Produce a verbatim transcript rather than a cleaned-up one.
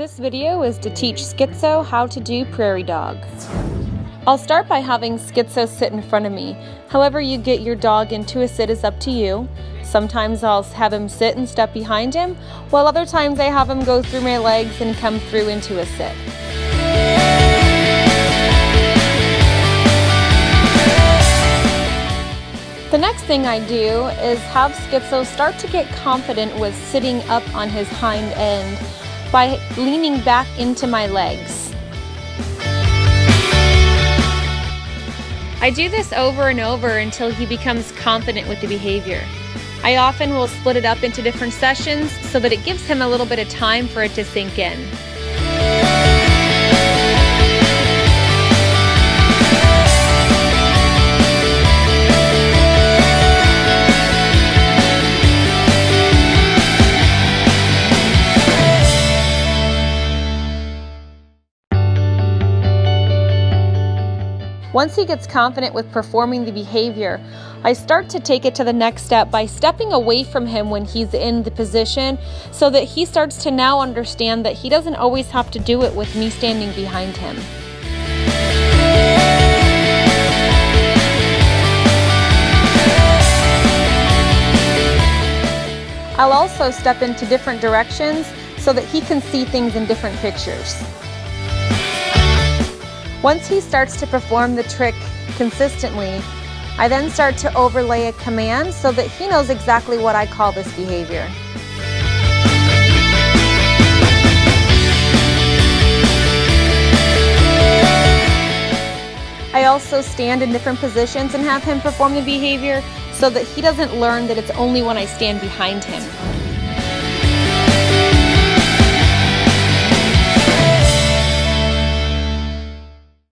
This video is to teach Schizo how to do prairie dogs. I'll start by having Schizo sit in front of me. However you get your dog into a sit is up to you. Sometimes I'll have him sit and step behind him, while other times I have him go through my legs and come through into a sit. The next thing I do is have Schizo start to get confident with sitting up on his hind end by leaning back into my legs. I do this over and over until he becomes confident with the behavior. I often will split it up into different sessions so that it gives him a little bit of time for it to sink in. Once he gets confident with performing the behavior, I start to take it to the next step by stepping away from him when he's in the position so that he starts to now understand that he doesn't always have to do it with me standing behind him. I'll also step into different directions so that he can see things in different pictures. Once he starts to perform the trick consistently, I then start to overlay a command so that he knows exactly what I call this behavior. I also stand in different positions and have him perform the behavior so that he doesn't learn that it's only when I stand behind him.